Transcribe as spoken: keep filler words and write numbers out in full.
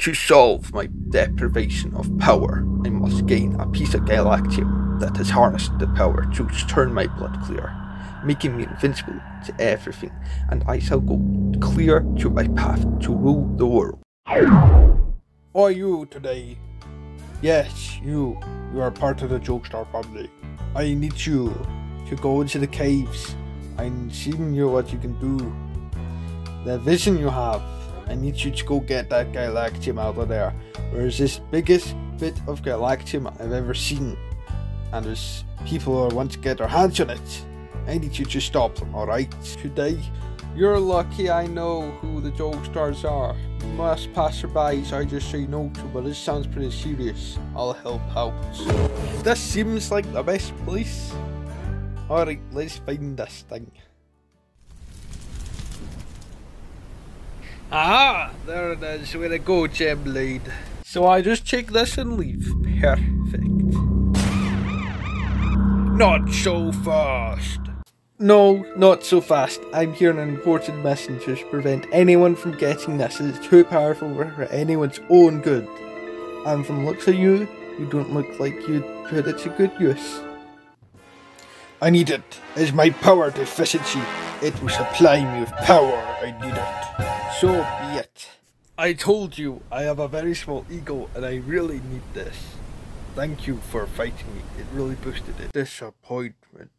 To solve my deprivation of power, I must gain a piece of Galactium that has harnessed the power to turn my blood clear, making me invincible to everything, and I shall go clear to my path to rule the world. Or you today. Yes, you. You are part of the Jokestar family. I need you to go into the caves. I'm seeing you what you can do. The vision you have. I need you to go get that Galactium out of there. There's this biggest bit of Galactium I've ever seen, and there's people who want to get their hands on it. I need you to stop them, alright? Today, you're lucky I know who the Joestars are. Most passerbys I just say no to, but this sounds pretty serious. I'll help out. This seems like the best place. Alright, let's find this thing. Aha! There it is, where I go, Gemblade. So I just check this and leave. Perfect. Not so fast! No, not so fast. I'm here on an important mission to prevent anyone from getting this. It's too powerful for anyone's own good. And from looks of you, you don't look like you'd put it to good use. I need it. It's my power deficiency. It will supply me with power. I need it. So be it. I told you, I have a very small ego and I really need this. Thank you for fighting me, it really boosted it. Disappointment.